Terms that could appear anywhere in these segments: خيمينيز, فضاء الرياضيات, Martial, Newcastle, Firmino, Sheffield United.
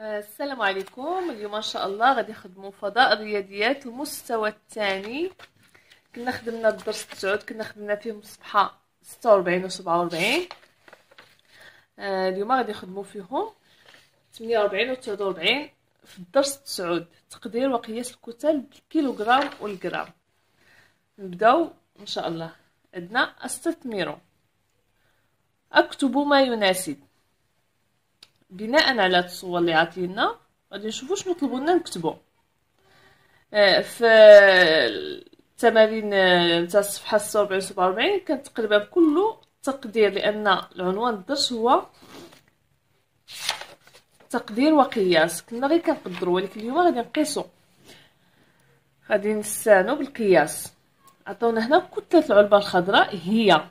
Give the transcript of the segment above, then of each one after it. السلام عليكم. اليوم ان شاء الله غادي نخدموا فضاء الرياضيات المستوى الثاني. كنا خدمنا الدرس 9 كنا خدمنا فيهم الصفحه 46 و 47. اليوم غادي نخدموا فيهم 48 و 49 في الدرس 9، تقدير وقياس الكتل بالكيلوغرام والغرام. نبداو ان شاء الله. عندنا استثمر، اكتب ما يناسب. بناء على الصور اللي عطينا غادي نشوفوا شنو طلبوا لنا نكتبوا. في التمارين نتاع الصفحه 46 47 كان تقريبا كله تقدير، لان العنوان الدرس هو تقدير وقياس. كنا غير كنقدروا، ولكن اليوم غادي نقيسوا، غادي نستعانوا بالقياس. عطاونا هنا كتله العلبه الخضراء هي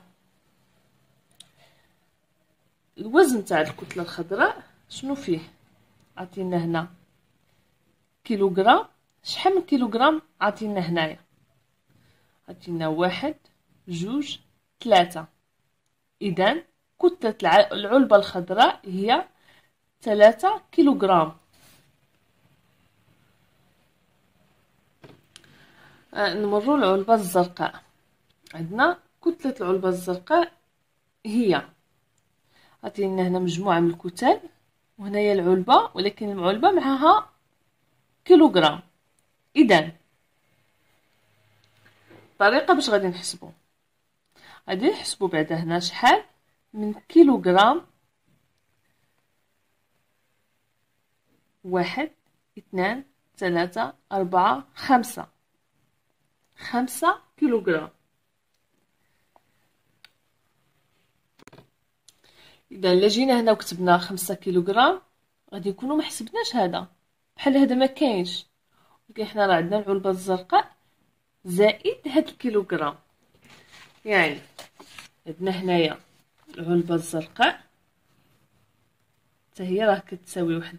الوزن تاع الكتله الخضراء شنو فيه. عطينا هنا كيلوغرام، شحال من كيلوغرام عطينا هنايا. عطينا 1 2 3. اذا كتله العلبه الخضراء هي 3 كيلوغرام. نمروا العلبه الزرقاء. عندنا كتله العلبه الزرقاء هي، عطينا هنا مجموعه من الكتل وهنايا العلبه، ولكن العلبه معها كيلوغرام. اذا الطريقه باش غادي نحسبوا، غادي نحسبوا بعدا هنا شحال من كيلوغرام. 1 2 3 4 5 5 كيلوغرام. اذا الا جينا هنا وكتبنا 5 كيلوغرام غادي يكونوا ما حسبناش هذا، بحال هذا ما كاينش، ولكن حنا راه عندنا العلبه الزرقاء زائد هاد الكيلوغرام. يعني عندنا هنايا العلبه الزرقاء حتى هي راه كتساوي واحد،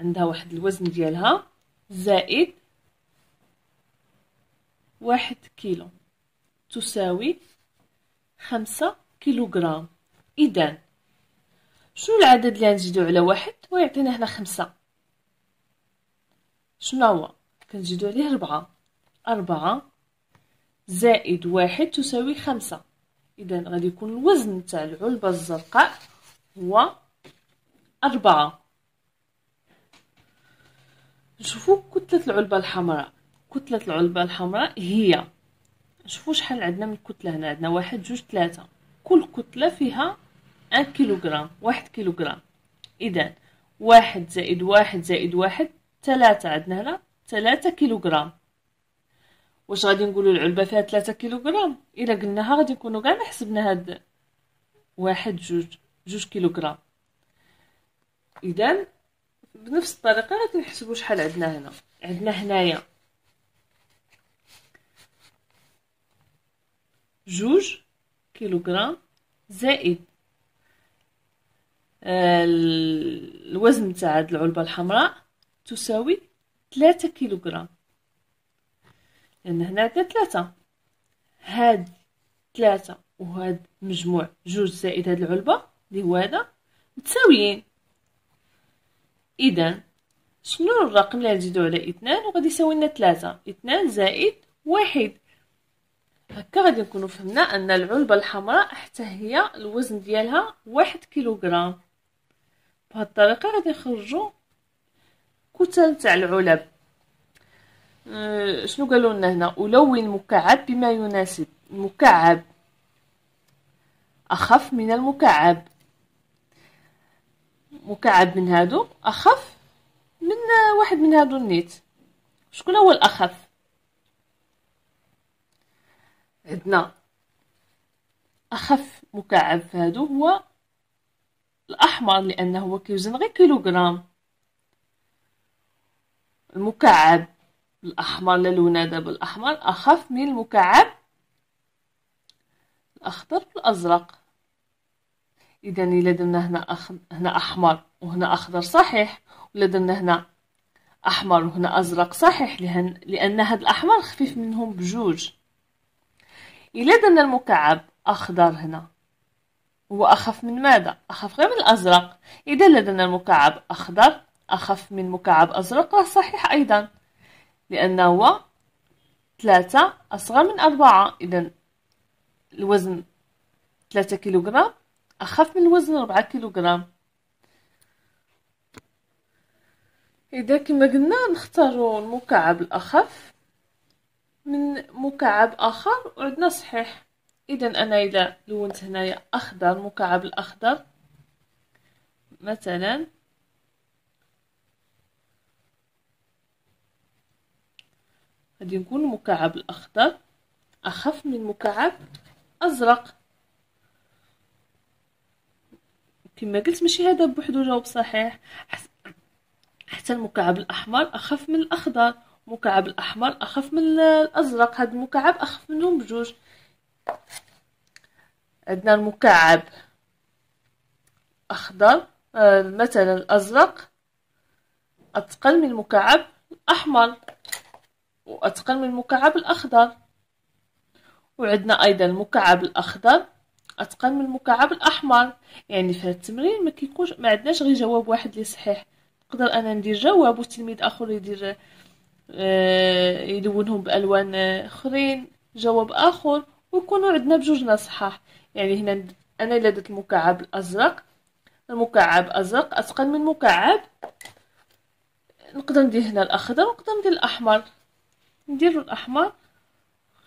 عندها واحد الوزن ديالها زائد 1 كيلو، تساوي 5 كيلوغرام. اذا شنو العدد اللي غنزيدو على 1 ويعطينا هنا 5؟ شنو هو؟ كنزيدو عليه 4 زائد 1 تساوي 5. اذا غادي يكون الوزن تاع العلبه الزرقاء هو 4. نشوفوا كتله العلبه الحمراء. كتله العلبه الحمراء هي، شوفوا شحال عندنا من كتله هنا. عندنا 1 2 3، كل كتله فيها 1 كيلوغرام، 1 كيلوغرام. اذا 1 زائد 1 زائد 1 3. عندنا هنا 3 كيلوغرام. واش غادي نقولوا العلبه فيها 3 كيلوغرام؟ الا قلناها غادي نكونوا كاع حسبنا هاد 1 2 2 كيلوغرام. اذا بنفس الطريقه غادي نحسبوا شحال عندنا هنا. عندنا هنايا 2 كيلوغرام زائد الوزن تاع هاد العلبه الحمراء تساوي 3 كيلوغرام، لان هنا عندنا 3. هاد 3 وهاد مجموع 2 زائد هاد العلبه اللي هو هذا متساويين. اذا شنو الرقم اللي غنزيدو على 2 وغادي يساوي لنا 3؟ 2 زائد 1. هكا غادي نكونوا فهمنا ان العلبه الحمراء حتى هي الوزن ديالها 1 كيلوغرام. بهذه الطريقه غادي نخرجوا كتل تاع العلب. شنو قالوا لنا هنا؟ الون مكعب بما يناسب. المكعب اخف من المكعب، مكعب من هادو اخف من واحد من هادو النيت. شكون هو الاخف؟ عندنا اخف مكعب في هادو هو الاحمر، لانه هو كيوزن غير كيلوغرام. المكعب الاحمر، للون دابا الاحمر اخف من المكعب الاخضر والازرق. اذا الا درنا هنا احمر وهنا اخضر صحيح، ولا درنا هنا احمر وهنا ازرق صحيح، لان هاد الاحمر خفيف منهم ب2. الا درنا المكعب اخضر هنا هو أخف من ماذا؟ أخف غير من الأزرق. إذا لدينا مكعب أخضر أخف من مكعب أزرق، صحيح أيضا، لأنه 3 أصغر من 4. إذا الوزن 3 كيلوغرام أخف من الوزن 4 كيلوغرام. إذا كما قلنا نختاروا المكعب الأخف من مكعب آخر وعندنا صحيح. إذا أنا إذا لونت هنايا أخضر، المكعب الأخضر مثلا غادي يكون المكعب الأخضر أخف من مكعب أزرق. كما قلت ماشي هذا بوحدو جواب صحيح. حتى المكعب الأحمر أخف من الأخضر، مكعب الأحمر أخف من الأزرق، هاد المكعب أخف منهم بجوج. عندنا المكعب الأخضر مثلا الأزرق أثقل من المكعب الأحمر وأثقل من المكعب الأخضر، وعندنا أيضا المكعب الأخضر أثقل من المكعب الأحمر. يعني في هذا التمرين ما عندناش غير جواب واحد لي صحيح، نقدر أنا ندير جواب وتلميذ آخر يدير يلونهم بألوان آخرين جواب آخر ويكونوا عندنا بجوجنا صحاح. يعني هنا أنا لديت المكعب الأزرق، المكعب الأزرق أثقل من مكعب، نقدر ندير هنا الأخضر ونقدر ندير الأحمر. ندير الأحمر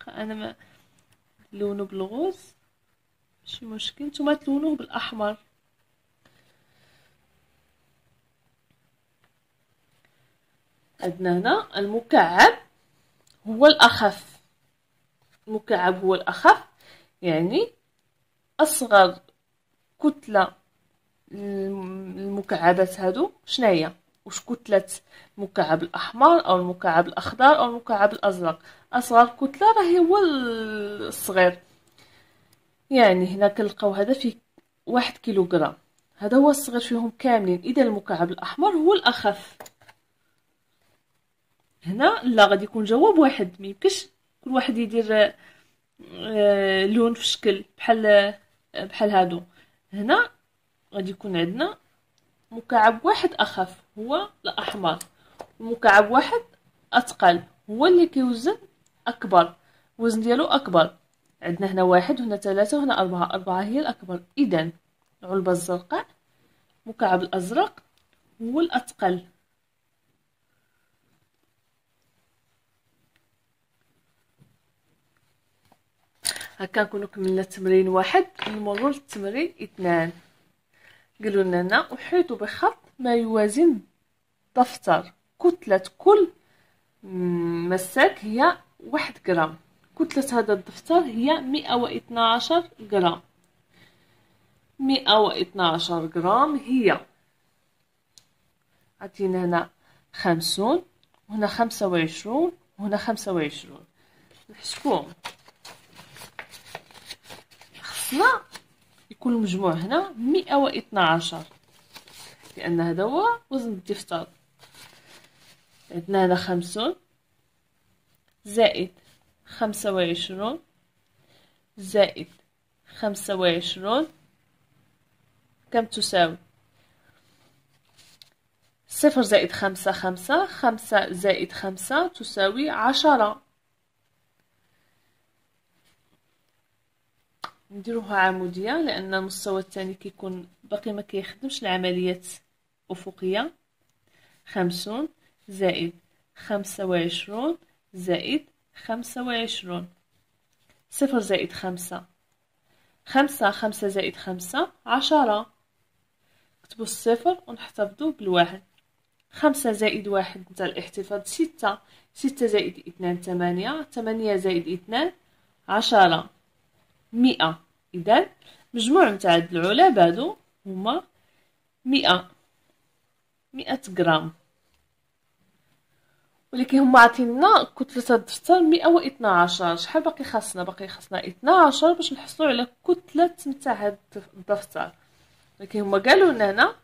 أنا ما لونه بالغوز ماشي مشكل، نتوما تلونوه بالأحمر. عندنا هنا المكعب هو الأخف، المكعب هو الأخف يعني أصغر كتلة المكعبات هادو شناهي؟ واش كتلة المكعب الأحمر أو المكعب الأخضر أو المكعب الأزرق؟ أصغر كتلة راهي هو الصغير. يعني هنا كنلقاو هذا فيه 1 كيلوغرام، هذا هو الصغير فيهم كاملين. إذا المكعب الأحمر هو الأخف. هنا لا غادي يكون جواب واحد، ميمكنش كل واحد يدير لون في شكل بحال هادو. هنا غادي يكون عندنا مكعب واحد أخف هو الأحمر، ومكعب واحد أثقل هو اللي كيوزن أكبر، وزن ديالو أكبر. عندنا هنا 1 وهنا 3 وهنا 4، 4 هي الأكبر. إذا العلبة الزرقاء مكعب الأزرق هو الأثقل. هكا نكونو كملنا تمرين 1. نمرو للتمرين 2. قالوا لنا أحيط بخط ما يوازن دفتر، كتلة كل مساك هي 1 جرام، كتلة هذا الدفتر هي 112 جرام. 112 جرام هي عطينا هنا 50 وهنا 25 وهنا 25. نحسبوهم، خصنا يكون المجموع هنا 112 لأن هذا هو وزن الدفتر. عندنا هنا 50 زائد 25 زائد 25 كم تساوي؟ 0 زائد 5 5، 5 زائد 5 تساوي 10. نديروها عمودية لأن المستوى الثاني كيكون باقي ما كيخدمش العمليات أفقية. 50 زائد 25 زائد 25، 0 زائد 5 5، 5 زائد 5 10. نكتبو 0 ونحتفظو بالواحد. 5 زائد 1 نتا الاحتفاظ 6، 6 زائد 2 8، 8 زائد 2 10، 100. إذا مجموع نتاع هاد العلب هادو هما 100 جرام، ولكن هما عطينا كتلة الدفتر 112. شحال باقي خاصنا؟ باقي خاصنا 12 باش نحصلوا على كتلة نتاع هاد الدفتر. ولكن هما قالوا لنا هنا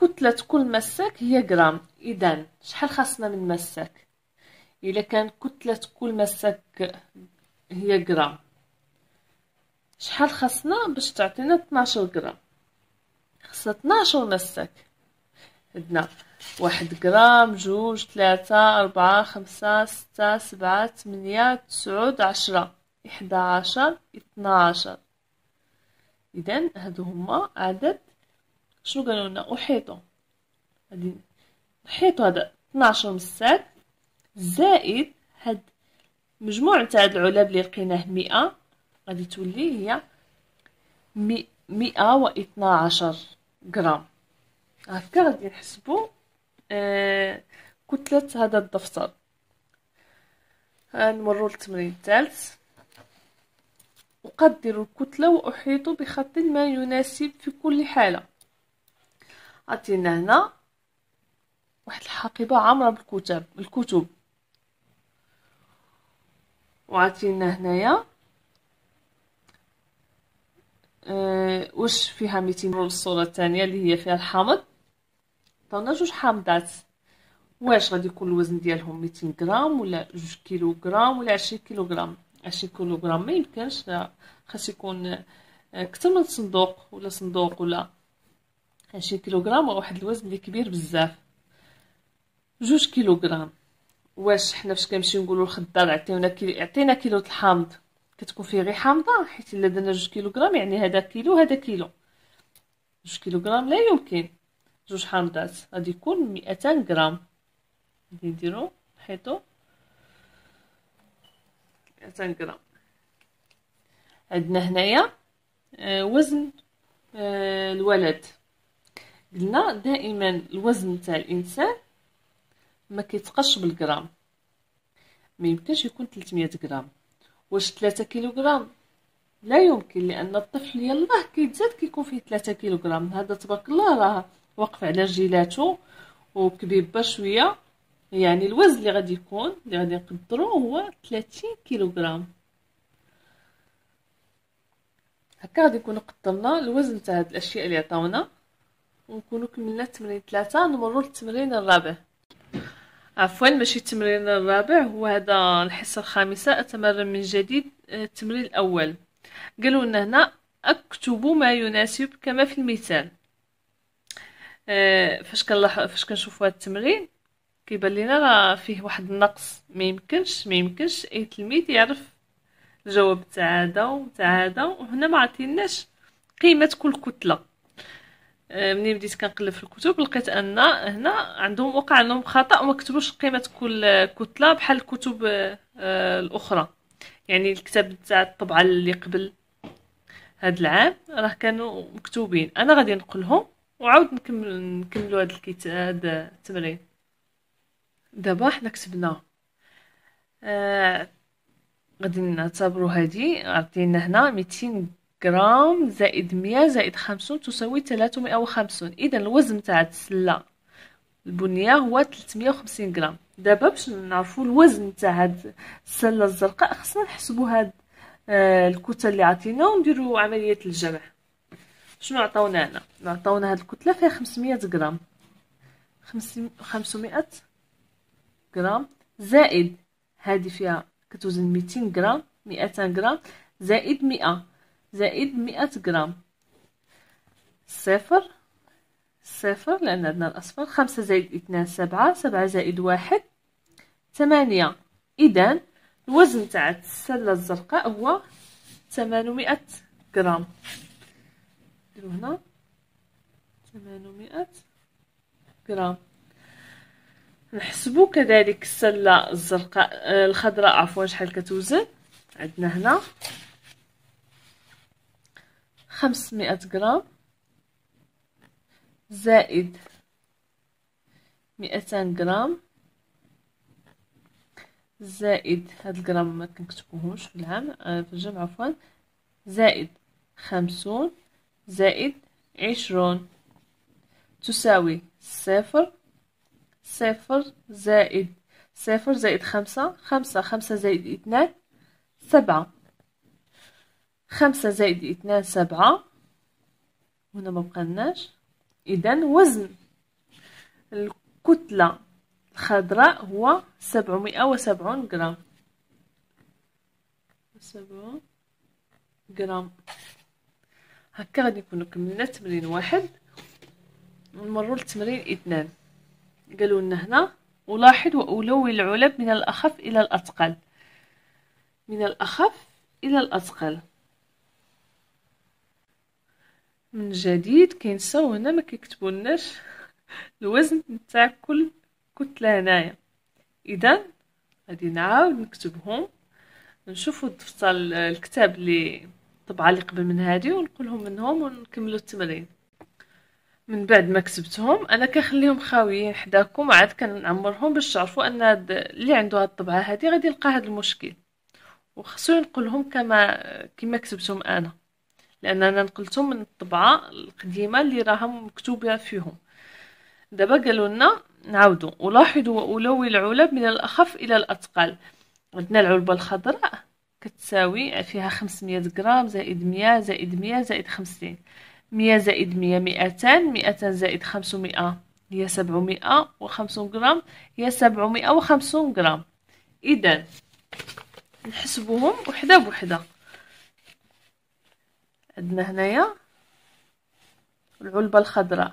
كتلة كل مساك هي جرام. إذا شحال خاصنا من مساك؟ إلا كان كتلة كل مساك هي جرام شحال خاصنا باش تعطينا 12 غرام؟ خاصنا 12 مساك. عندنا 1 غرام، 2، 3، 4، 5، 6، 7، 8، 9، 10، 11، 12. اذا هادو هما عدد. شنو قالوا لنا؟ احيطوا، غادي نحيطوا هذا 12 مساك زائد هاد مجموع تاع هاد العلب اللي لقيناه 100، غادي تولي هي 112 غرام. هكا غادي نحسبوا كتلة هذا الدفتر. نمروا للتمرين الثالث. أقدر الكتلة وأحيط بخط ما يناسب في كل حالة. عطينا هنا واحد الحقيبة عامرة بالكتب، وعطينا هنايا واش فيها 200 رول. الصورة الثانية اللي هي فيها الحامض، عطاونا جوج حامضات، واش غادي يكون الوزن ديالهم 200 غرام ولا 2 كيلو غرام ولا 20 كيلو غرام؟ 20 كيلو غرام ما يمكنش، خاص يكون اكثر من صندوق ولا صندوق ولا 20 كيلو غرام واحد الوزن اللي كبير بزاف. 2 كيلو غرام، واش حنا فاش كنمشيو نقولوا الخضار عطينا كيلو الحامض كتكون فيه غير حامضه، حيت الا درنا 2 كيلو غرام يعني هذا كيلو هذا كيلو، 2 كيلو غرام لا يمكن، جوج حامضات غادي يكون 200 غرام. غادي نديرو نحيطو 200 غرام. عندنا هنايا وزن الولد. قلنا دائما الوزن تاع الانسان ما كيتقاش بالغرام، ما يمكنش يكون 300 غرام. واش 3 كيلو غرام؟ لا يمكن، لان الطفل يلاه كيتزاد كيكون فيه 3 كيلو غرام. هذا تبارك الله راه واقف على رجيلاته وكبيبه شويه، يعني الوزن اللي غادي يكون اللي غادي نقدروا هو 30 كيلو غرام. هكا غادي نكونوا قدرنا الوزن تاع هاد الاشياء اللي عطاونا، ونكونوا كملنا التمرين 3. نمروا للتمرين الرابع، عفوا ماشي التمرين الرابع، هو هذا الحصه الخامسه. اتمرن من جديد. التمرين الاول قالوا لنا هنا اكتب ما يناسب كما في المثال. فاش كنشوفوا هذا التمرين كيبان لينا راه فيه واحد النقص، ما يمكنش اي تلميذ يعرف الجواب تاع هذا وتاع هذا، وهنا ما عطيناش قيمه كل كتله. منين بديت كنقلب في الكتب لقيت ان هنا عندهم وقع عندهم خطا، وما كتبوش قيمه كل كتله بحال الكتب الاخرى. يعني الكتاب تاع الطبعه اللي قبل هذا العام راه كانوا مكتوبين. انا غادي نقلهم وعاود نكملوا هذا الكتاب التمرين. دابا حنا كتبنا غادي نعتبروا هذه. عطينا هنا 200 غرام زائد 100 زائد 50 تساوي 350. اذا الوزن تاع السله البنيه هو 350 غرام. دابا باش نعرفوا الوزن تاع هاد السله الزرقاء خصنا نحسبوا هاد الكتل اللي عطينا ونديروا عمليه الجمع. شنو عطاونا هنا؟ عطاونا هاد الكتله فيها 500 غرام، 500 غرام زائد هادي فيها كتوزن 200 غرام، 200 غرام زائد 100 زائد 100 غرام. صفر صفر لأن عندنا الأصفر. 5 زائد 2 7، 7 زائد 1 8. إذا الوزن تاع السلة الزرقاء هو 800 غرام. نديرو هنا 800 غرام. نحسبو كذلك السلة الزرقاء الخضراء عفوا شحال كتوزن. عندنا هنا 500 غرام زائد 200 غرام زائد هاد الغرام ما كنكتبوهمش في العام في الجمع عفوا، زائد 50 زائد 20 تساوي 0. 0 زائد 0 زائد 5 5، 5 زائد 2 7، 5 زائد 2 7. هنا ما بقالناش. اذا وزن الكتله الخضراء هو 770 غرام، 770 غرام. هكا غادي نكونو كملنا تمرين واحد ونمرو لتمرين اثنان. قالوا لنا هنا ولاحظ واولوي العلب من الاخف الى الاثقل، من الاخف الى الاثقل. من جديد كينساو هنا ما كيكتبولناش الوزن نتاع كل كتله هنايا، اذا غادي نعاود نكتبهم. نشوفوا الدفتر الكتاب اللي الطبعه اللي قبل من هذه ونقولهم منهم ونكملوا التمرين. من بعد ما كتبتهم انا كنخليهم خاويين حداكم عاد كنعمرهم باش تعرفوا ان اللي عنده هاد الطبعه هذه غادي يلقى هذا المشكل، وخصو نقولهم كما كتبتهم انا، لان انا نقلتهم من الطبعه القديمه اللي راها مكتوبه فيهم. دابا قالوا لنا نعاودوا ولاحظوا واولوي العلب من الاخف الى الاثقل. عندنا العلبه الخضراء كتساوي فيها 500 غرام زائد 100 زائد 100 زائد 50، 100 زائد 100 200، 200 زائد 500 هي 750 غرام، هي 750 غرام. اذا نحسبوهم وحده بوحده. عندنا هنايا العلبه الخضراء،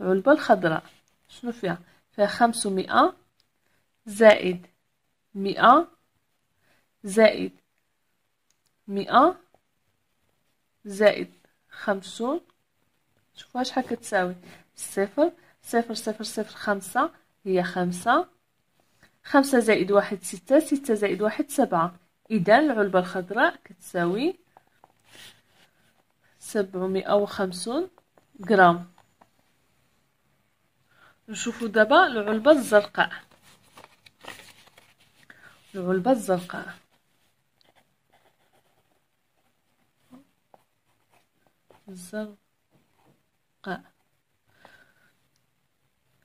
العلبه الخضراء شنو فيها؟ فيها 500 زائد 100 زائد 100 زائد 50. شوفوا شحال كتساوي. صفر صفر صفر صفر 5 هي 5، 5 زائد 1 6، 6 زائد 1 7. إذا العلبة الخضراء كتساوي 750 غرام. نشوفوا دابا العلبة الزرقاء، العلبة الزرقاء الزرقاء.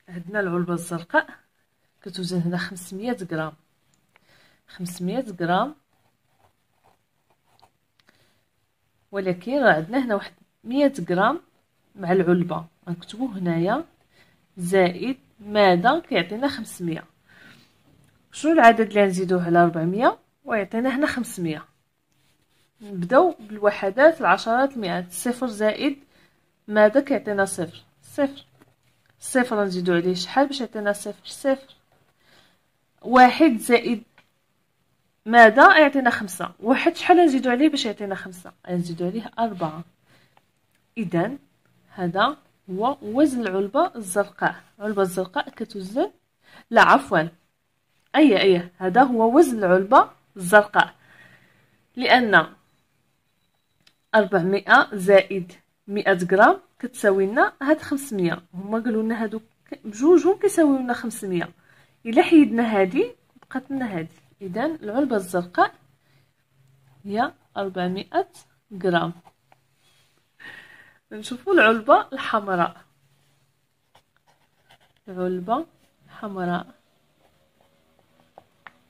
عندنا العلبة الزرقاء كتوزن هنا 500 غرام، 500 غرام، ولكن راه عندنا هنا واحد 100 غرام مع العلبة غنكتبوه هنايا زائد ماذا كيعطينا 500. شنو العدد اللي غنزيدوه على 400 ويعطينا هنا 500؟ نبداو بالوحدات، العشرات، المئات. صفر زائد ماذا كيعطينا؟ صفر صفر صفر نزيدو عليه شحال باش يعطينا صفر صفر. واحد زائد ماذا يعطينا خمسة، واحد شحال نزيدو عليه باش يعطينا خمسة؟ نزيدو عليه أربعة. إذا هذا هو وزن العلبة الزرقاء. العلبة الزرقاء كتوزن، لا عفوا أي هذا هو وزن العلبة الزرقاء، لأن 400 زائد 100 غرام كتساوي لنا هاد 500. هما قالوا لنا هادو بجوجهم كيساويو لنا 500، الا حيدنا هادي بقات لنا هادي. اذا العلبه الزرقاء هي 400 غرام. نشوفوا العلبه الحمراء، العلبه الحمراء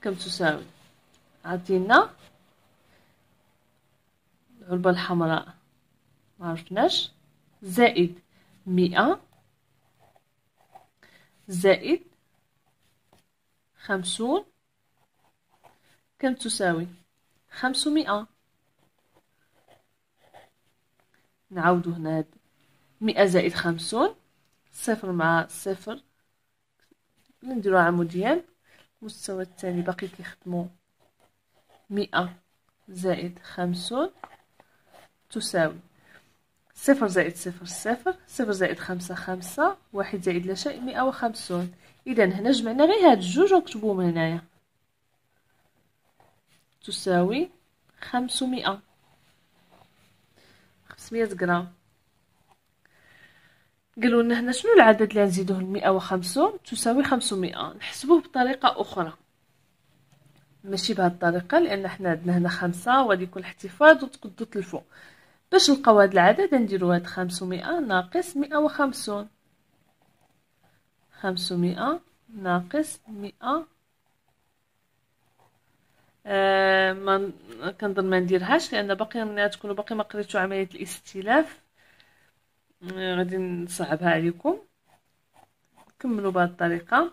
كم تساوي؟ عطينا العلبه الحمراء ما عرفناش، زائد 100 زائد 50 كم تساوي؟ 500. نعاودو هنا هاد 100 زائد 50، صفر مع صفر نديرو عموديان. المستوى الثاني باقي كيخدمو. 100 زائد 50 تساوي صفر زائد صفر صفر، صفر زائد خمسة خمسة، واحد زائد لا شيء 150. إذا هنا جمعنا غير هاد الجوج ونكتبوهم هنايا تساوي 500، 500 غرام. قالوا لنا هنا شنو العدد اللي غنزيدوه ل 150 تساوي 500؟ نحسبوه بطريقة أخرى، ماشي بهاد الطريقة، لأن حنا عندنا هنا خمسة وغادي يكون الاحتفاظ وتقدو تلفو. باش نلقاو هاد العدد نديرو هاد 500 ناقص 150، 500 ناقص 100. ما كنظن ما نديرهاش لان باقي تكونوا باقي ما قريتوا عمليه الاستلاف، غادي نصعبها عليكم. كملوا بهاد الطريقه.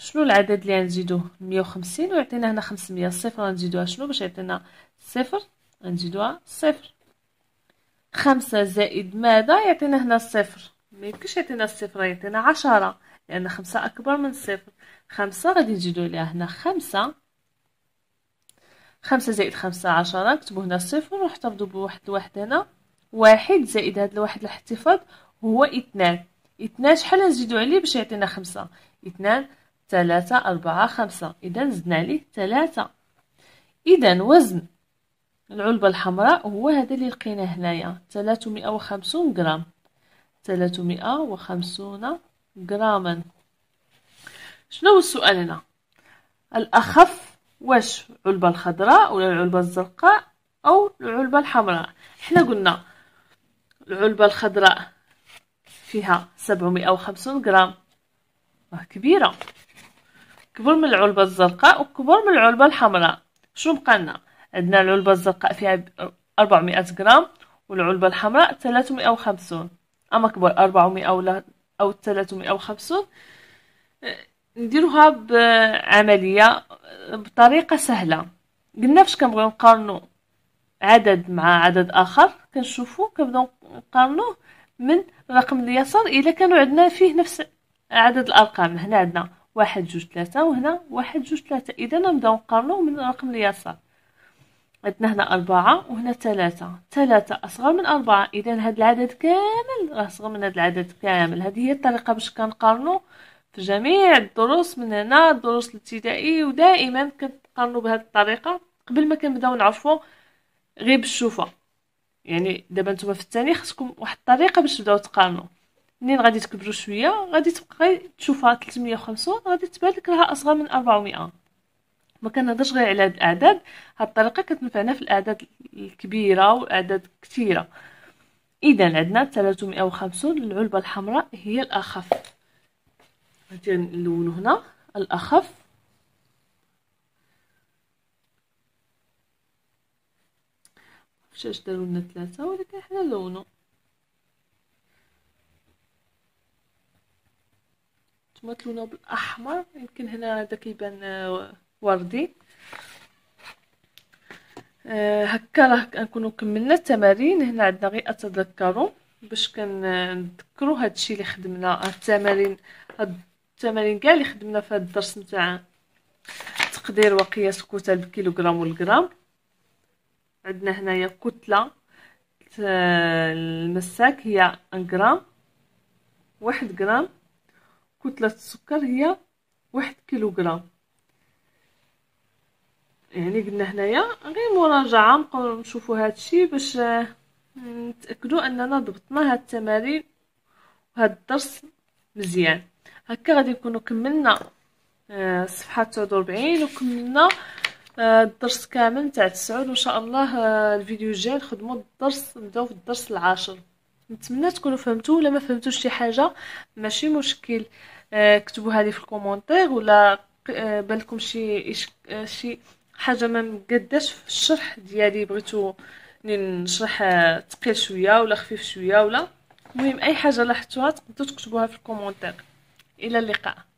شنو العدد اللي غنزيدوه؟ 150 ويعطينا هنا 500. صفر غنزيدوها شنو باش يعطينا صفر؟ غنزيدوها صفر. 5 زائد ماذا؟ يعطينا هنا صفر. ميمكنش يعطينا الصفر، يعطينا 10 لأن 5 أكبر من صفر. 5 غادي نزيدو ليها هنا 5. 5 زائد 5 10، كتبو هنا صفر وحتفظو بواحد واحد هنا. 1 زائد هاد الواحد الاحتفاظ هو 2. 2 شحال غنزيدو عليه باش يعطينا 5؟ 2 3 4 5. إذا زدنا عليه 3. إذا وزن العلبة الحمراء هو هذا اللي لقيناه هنايا 350 غرام. 350 غراما. شنو هو السؤال هنا؟ الأخف واش العلبة الخضراء ولا العلبة الزرقاء أو العلبة الحمراء؟ حنا قلنا العلبة الخضراء فيها 750 غرام، راه كبيرة، كبر من العلبة الزرقاء وكبر من العلبة الحمراء. شنو بقى لنا؟ عندنا العلبة الزرقاء فيها 400 غرام والعلبة الحمراء 350. اما كبر 400 ولا او 350 نديروها بعمليه بطريقه سهله. قلنا فاش كنبغيو نقارنوا عدد مع عدد اخر كنشوفوا كنبداو نقارنوه من الرقم اليسار الى كانوا عندنا فيه نفس عدد الارقام. هنا عندنا 1 2 3 وهنا 1 2 3، اذا نبداو نقارنوه من الرقم اليسار. عندنا هنا 4 وهنا 3، 3 أصغر من 4، إذا هاد العدد كامل راه أصغر من هاد العدد كامل. هذه هي الطريقة باش كنقارنو في جميع الدروس من هنا الدروس الابتدائي، ودائما كنقارنو بهاد الطريقة قبل ما كنبداو نعرفو غير بالشوفة. يعني دابا نتوما في الثاني خصكم واحد الطريقة باش تبداو تقارنو، منين غادي تكبرو شوية غادي تبقى غير تشوفها 350 غادي تبان لك راها أصغر من 400. ما كنهضرش غير على هاد الاعداد، هاد الطريقه كتنفعنا في الاعداد الكبيره واعداد كثيره. اذا عندنا 350 العلبه الحمراء هي الاخف. غادي نلونو هنا الاخف فاش داروا لنا 3 ولكن حنا لونو نتوما تلونو بالاحمر، يمكن هنا هذا كيبان وردي. هكا راه كنكونوا كملنا التمارين. هنا عندنا غير اتذكروا باش كنذكروا هادشي اللي خدمنا، هاد التمارين كاع اللي خدمنا في هاد الدرس نتاع تقدير وقياس الكتل بالكيلوغرام والغرام. عندنا هنايا كتله المساك هي 1 غرام 1 غرام، كتله السكر هي 1 كيلوغرام. يعني قلنا هنايا غير مراجعه نبقاو نشوفوا هادشي باش نتاكدوا اننا ضبطنا هاد التمارين وهاد الدرس مزيان. هكا غادي نكونوا كملنا صفحه 49 وكملنا الدرس كامل تاع 9. وان شاء الله الفيديو الجاي نخدموا الدرس، نبداو في الدرس العاشر. نتمنى تكونوا فهمتوا، ولا ما فهمتوش شي حاجه ماشي مشكل، كتبوها لي في الكومونتير، ولا بالكم شي حاجه ما مقداش في الشرح ديالي بغيتو نشرح ثقيل شويه ولا خفيف شويه، ولا المهم اي حاجه لاحظتوها تقدروا تكتبوها في الكومونتير. الى اللقاء.